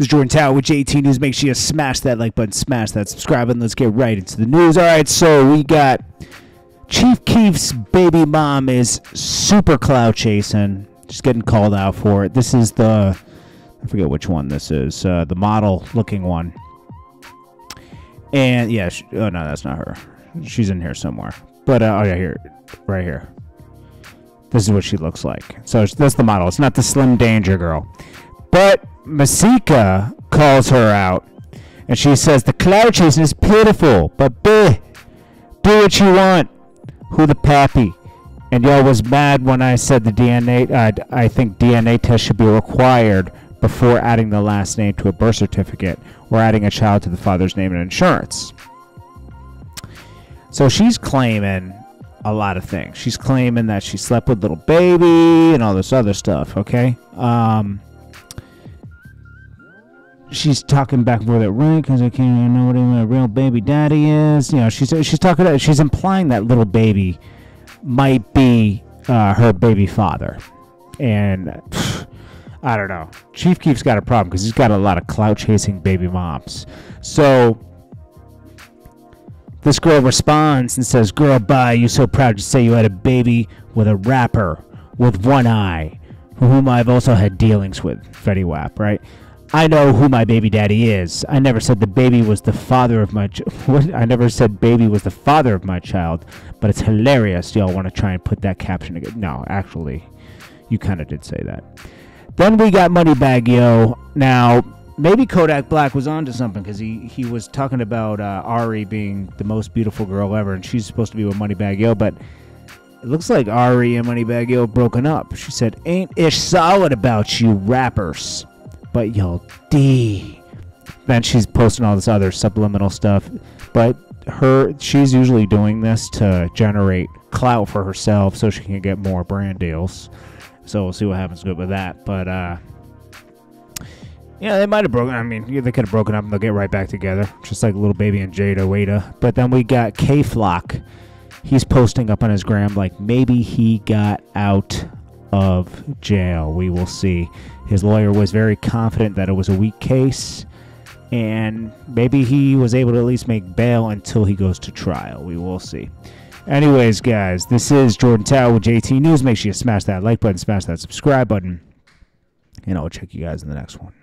This is Jordan Tower with JT News. Make sure you smash that like button, smash that subscribe button. Let's get right into the news. All right, so we got Chief Keef's baby mom is super clout chasing. She's getting called out for it. This is the, I forget which one this is, the model looking one. And yeah, oh no, that's not her. She's in here somewhere. But oh yeah, here, right here. This is what she looks like. So that's the model. It's not the Slim Danger girl. But Masika calls her out. And she says, the cloud chasing is pitiful. But bleh, do what you want. Who the pappy? And y'all was mad when I said the DNA. I think DNA test should be required before adding the last name to a birth certificate or adding a child to the father's name and insurance. So she's claiming a lot of things. She's claiming that she slept with little baby and all this other stuff, okay? She's talking back more that right because I can't even know what my real baby daddy is. You know, she's talking about, she's implying that little baby might be her baby father. And I don't know. Chief Keef's got a problem because he's got a lot of clout chasing baby moms. So this girl responds and says, girl, bye, you so proud to say you had a baby with a rapper with one eye, whom I've also had dealings with, Fetty Wap, right? I know who my baby daddy is. I never said the baby was the father of my child. I never said baby was the father of my child, but it's hilarious. Y'all want to try and put that caption together. No, actually, you kind of did say that. Then we got Moneybagg Yo. Now, maybe Kodak Black was onto something because he was talking about Ari being the most beautiful girl ever, and she's supposed to be with Moneybagg Yo, but it looks like Ari and Moneybagg Yo broken up. She said, ain't ish solid about you rappers, but y'all D. Then she's posting all this other subliminal stuff, but she's usually doing this to generate clout for herself so she can get more brand deals. So we'll see what happens good with that, but yeah, they might have broken. I mean, they could have broken up and they'll get right back together, just like Little Baby and Jada Wada. But then we got K Flock. He's posting up on his gram like maybe he got out of jail. We will see. His lawyer was very confident that it was a weak case, and maybe he was able to at least make bail until he goes to trial. We will see. Anyways, guys, this is Jordan Tower with JT News. Make sure you smash that like button, smash that subscribe button, and I'll check you guys in the next one.